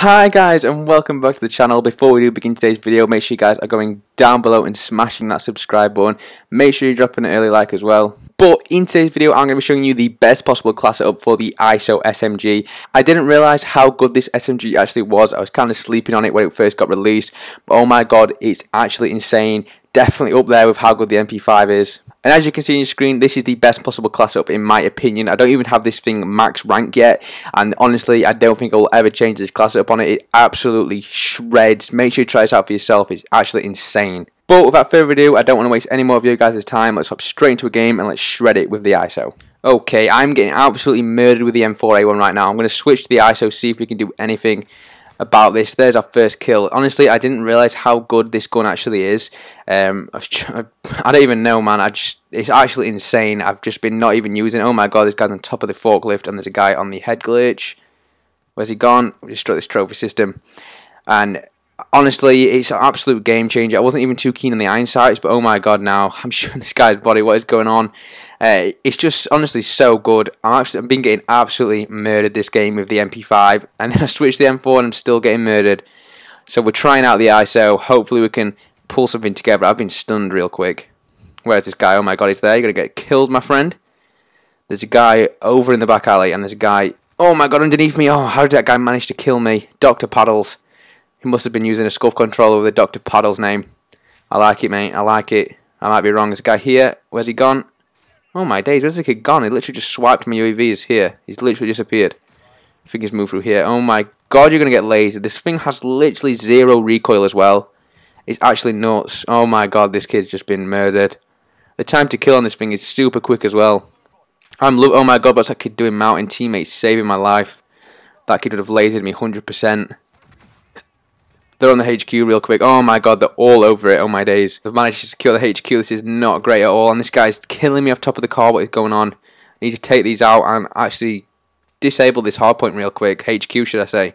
Hi guys and welcome back to the channel. Before we do begin today's video, make sure you guys are going down below and smashing that subscribe button. Make sure you drop an early like as well. But in today's video I'm going to be showing you the best possible class setup for the ISO SMG. I didn't realise how good this SMG actually was. I was kind of sleeping on it when it first got released, but oh my god, it's actually insane. Definitely up there with how good the MP5 is. And as you can see on your screen, this is the best possible class up in my opinion. I don't even have this thing max rank yet, and honestly I don't think I will ever change this class up on it. It absolutely shreds. Make sure you try this out for yourself, it's actually insane. But without further ado, I don't want to waste any more of you guys' time. Let's hop straight into a game and let's shred it with the ISO. Okay, I'm getting absolutely murdered with the M4A1 right now. I'm going to switch to the ISO, see if we can do anything about this. There's our first kill. Honestly, I didn't realise how good this gun actually is. I don't even know, man. It's actually insane. I've just been not even using it. Oh my god, this guy's on top of the forklift and there's a guy on the head glitch. Where's he gone? We just struck this trophy system. And honestly, it's an absolute game changer. I wasn't even too keen on the iron sights, but oh my god, now I'm shooting this guy's body. What is going on? It's just honestly so good. I've been getting absolutely murdered this game with the MP5, and then I switched the M4 and I'm still getting murdered. So we're trying out the ISO, hopefully we can pull something together. I've been stunned real quick. Where's this guy? Oh my god, he's there. You're going to get killed, my friend. There's a guy over in the back alley, and there's a guy, oh my god, underneath me. Oh, how did that guy manage to kill me? Dr. Paddles. He must have been using a scuff controller with a Dr. Paddles name. I like it, mate. I like it. I might be wrong. There's a guy here. Where's he gone? Oh my days, where's the kid gone? He literally just swiped my UAVs here. He's literally disappeared. I think he's moved through here. Oh my god, you're going to get lasered. This thing has literally zero recoil as well. It's actually nuts. Oh my god, this kid's just been murdered. The time to kill on this thing is super quick as well. Oh my god, what's that kid doing? Mountain teammates saving my life. That kid would have lasered me 100%. They're on the HQ real quick. Oh my god, they're all over it. Oh my days. I've managed to secure the HQ. This is not great at all. And this guy's killing me off top of the car. What is going on? I need to take these out and actually disable this hardpoint real quick. HQ, should I say.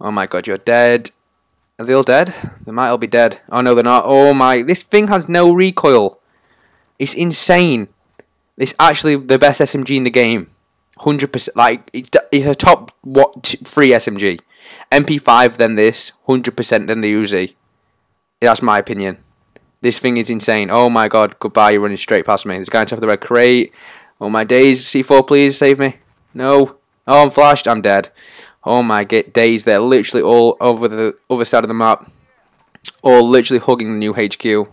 Oh my god, you're dead. Are they all dead? They might all be dead. Oh no, they're not. Oh my. This thing has no recoil. It's insane. It's actually the best SMG in the game. 100%. Like, it's a top free SMG. MP5 than this, 100% than the Uzi. That's my opinion. This thing is insane. Oh my god, goodbye, you're running straight past me. This guy on top of the red crate. Oh my days, C4 please, save me. No. Oh, I'm flashed, I'm dead. Oh my days, they're literally all over the other side of the map. All literally hugging the new HQ.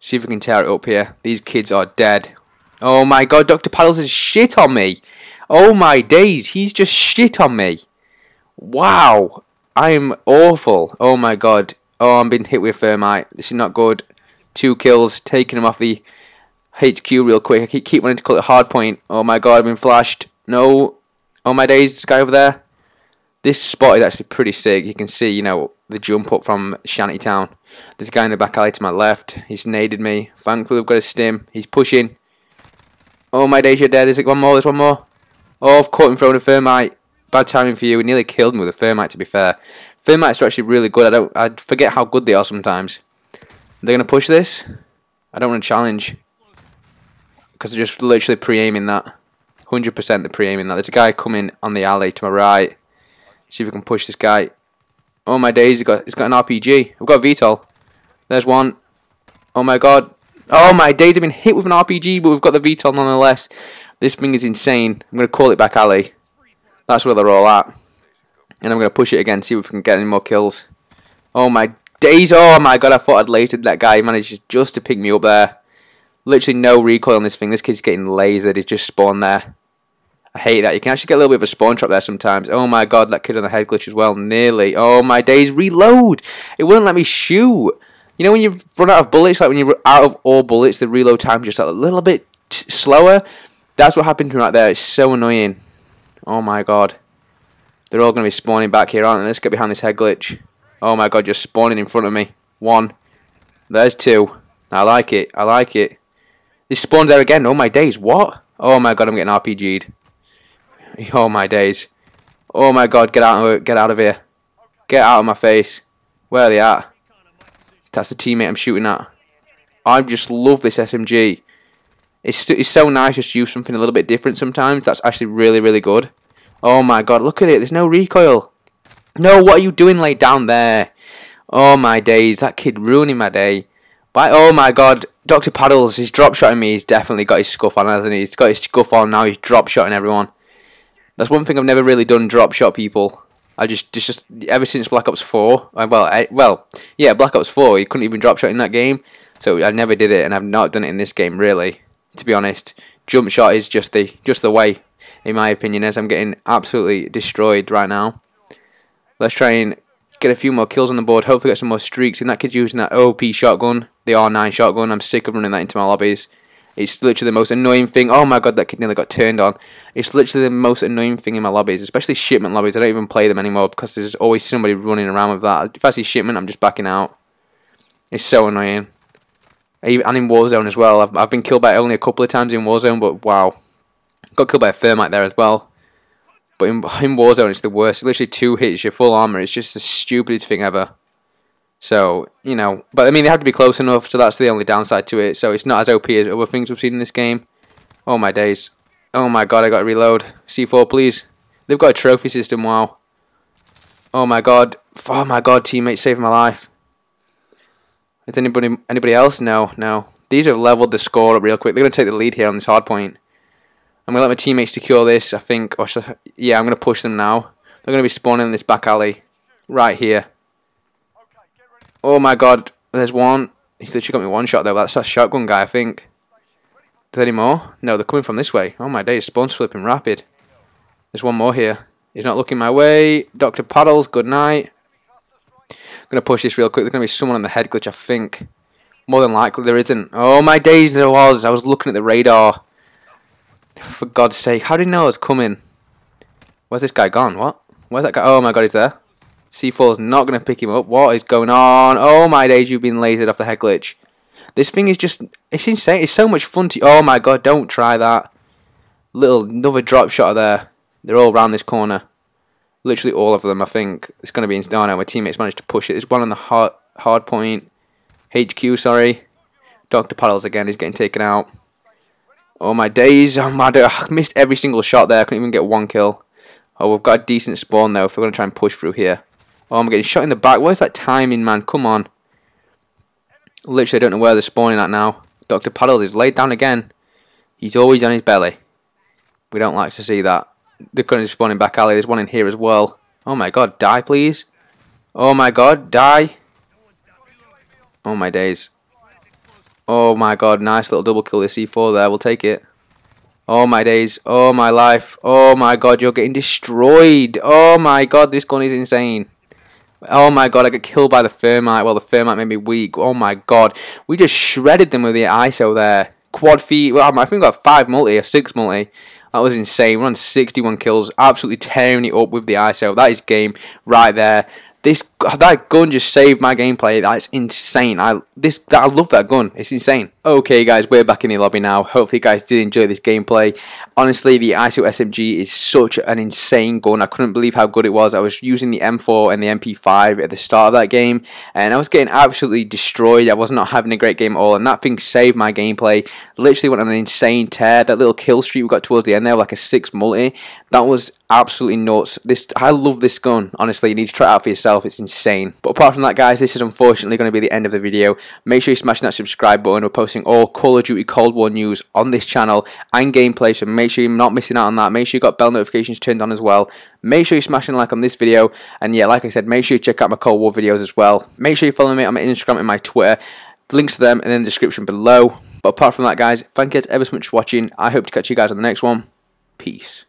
See if we can tear it up here. These kids are dead. Oh my god, Dr. Paddles is shit on me. Oh my days, he's just shit on me. Wow, I'm awful. Oh my god. Oh, I'm being hit with thermite. This is not good. 2 kills, taking him off the HQ real quick. I keep wanting to call it hardpoint. Oh my god, I've been flashed. No. Oh my days, this guy over there. This spot is actually pretty sick. You can see, you know, the jump up from Shantytown. There's a guy in the back alley to my left. He's naded me. Thankfully, we've got a stim. He's pushing. Oh my days, you're dead. Is it one more? There's one more. Oh, I've caught him throwing a thermite. Bad timing for you. He nearly killed me with a thermite, to be fair. Thermites are actually really good. I forget how good they are sometimes. They're going to push this. I don't want to challenge. Because they're just literally pre-aiming that. 100% they're pre-aiming that. There's a guy coming on the alley to my right. See if we can push this guy. Oh my days, he's got an RPG. I've got a VTOL. There's one. Oh my god. Oh my days, I've been hit with an RPG, but we've got the VTOL nonetheless. This thing is insane. I'm going to call it back alley. That's where they're all at. And I'm going to push it again, see if we can get any more kills. Oh my days, oh my god, I thought I'd lated that guy. He managed just to pick me up there. Literally no recoil on this thing. This kid's getting lasered. He just spawned there. I hate that. You can actually get a little bit of a spawn trap there sometimes. Oh my god, that kid on the head glitch as well. Nearly. Oh my days, reload. It wouldn't let me shoot. You know when you run out of bullets, like when you're out of all bullets, the reload time's just a little bit slower. That's what happened to me right there. It's so annoying. Oh my god. They're all going to be spawning back here, aren't they? Let's get behind this head glitch. Oh my god, just spawning in front of me. 1. There's 2. I like it. I like it. They spawned there again. Oh my days. What? Oh my god, I'm getting RPG'd. Oh my days. Oh my god, get out of here. Get out of my face. Where are they at? That's the teammate I'm shooting at. I just love this SMG. It's so nice just to use something a little bit different sometimes. That's actually really, really good. Oh my god, look at it. There's no recoil. No, what are you doing laid down there? Oh my days, that kid ruining my day. Why? Oh my god, Dr. Paddles, he's drop-shotting me. He's definitely got his scuff on, hasn't he? He's got his scuff on now, he's drop-shotting everyone. That's one thing I've never really done, drop-shot people. I just ever since Black Ops 4, well, yeah, Black Ops 4, you couldn't even drop-shot in that game. So I never did it, and I've not done it in this game, really, to be honest. Jump shot is just the way, in my opinion, as I'm getting absolutely destroyed right now. Let's try and get a few more kills on the board, hopefully get some more streaks. And that kid's using that OP shotgun, the R9 shotgun. I'm sick of running that into my lobbies. It's literally the most annoying thing. Oh my god, that kid nearly got turned on. It's literally the most annoying thing in my lobbies, especially shipment lobbies. I don't even play them anymore because there's always somebody running around with that. If I see shipment, I'm just backing out. It's so annoying. And in Warzone as well. I've been killed by only a couple of times in Warzone, but wow. Got killed by a thermite there as well. But in Warzone, it's the worst. Literally 2 hits, you're full armor. It's just the stupidest thing ever. So, you know, but I mean, they have to be close enough, so that's the only downside to it. So it's not as OP as other things we've seen in this game. Oh my days. Oh my god, I gotta reload. C4, please. They've got a trophy system, wow. Oh my god. Oh my god, teammate saved my life. Is anybody else? No, no. These have leveled the score up real quick. They're gonna take the lead here on this hard point. I'm gonna let my teammates secure this, I think. Or should I, yeah, I'm gonna push them now. They're gonna be spawning in this back alley, right here. Oh my god, there's one. He's literally got me one shot though. That's that shotgun guy, I think. Is there any more? No, they're coming from this way. Oh my days, spawn's flipping rapid. There's one more here. He's not looking my way. Dr. Paddles, good night. I'm going to push this real quick. There's going to be someone on the head glitch, I think. More than likely, there isn't. Oh my days, there was. I was looking at the radar. For God's sake, how did he know I was coming? Where's this guy gone? What? Where's that guy? Oh my god, he's there. C4's not going to pick him up. What is going on? Oh my days, you've been lasered off the head glitch. This thing is just, it's insane. It's so much fun to, oh my god, don't try that. Little, another drop shot there. They're all around this corner. Literally all of them, I think. It's going to be... Oh no, my teammates managed to push it. There's one on the hard point. HQ, sorry. Dr. Paddles again. He's getting taken out. Oh my days. Oh my days. I missed every single shot there. I couldn't even get one kill. Oh, we've got a decent spawn though if we're going to try and push through here. Oh, I'm getting shot in the back. Where's that timing, man? Come on. Literally, I don't know where they're spawning at now. Dr. Paddles is laid down again. He's always on his belly. We don't like to see that. They're currently spawning back alley. There's one in here as well. Oh my god, die please. Oh my god, die. Oh my days. Oh my god, nice little double kill this C4 there. We'll take it. Oh my days. Oh my life. Oh my god, you're getting destroyed. Oh my god, this gun is insane. Oh my god, I got killed by the thermite. Well, the thermite made me weak. Oh my god. We just shredded them with the ISO there. Quad feet. Well, I think we got 5 multi or 6 multi. That was insane. We're on 61 kills, absolutely tearing it up with the ISO. That is game right there. That gun just saved my gameplay. That's insane. I love that gun. It's insane. Okay, guys, we're back in the lobby now. Hopefully, you guys did enjoy this gameplay. Honestly, the ISO SMG is such an insane gun. I couldn't believe how good it was. I was using the M4 and the MP5 at the start of that game, and I was getting absolutely destroyed. I was not having a great game at all, and that thing saved my gameplay. Literally went on an insane tear. That little kill streak we got towards the end there, like a 6 multi. That was absolutely nuts. I love this gun. Honestly, you need to try it out for yourself. It's insane. But apart from that, guys, this is unfortunately going to be the end of the video. Make sure you smash that subscribe button. We're posting all Call of Duty Cold War news on this channel and gameplay, so make sure you're not missing out on that. Make sure you got bell notifications turned on as well. Make sure you smash and like on this video, and yeah, like I said, make sure you check out my Cold War videos as well. Make sure you follow me on my Instagram and my Twitter. Links to them and in the description below. But apart from that, guys, thank you guys ever so much for watching. I hope to catch you guys on the next one. Peace.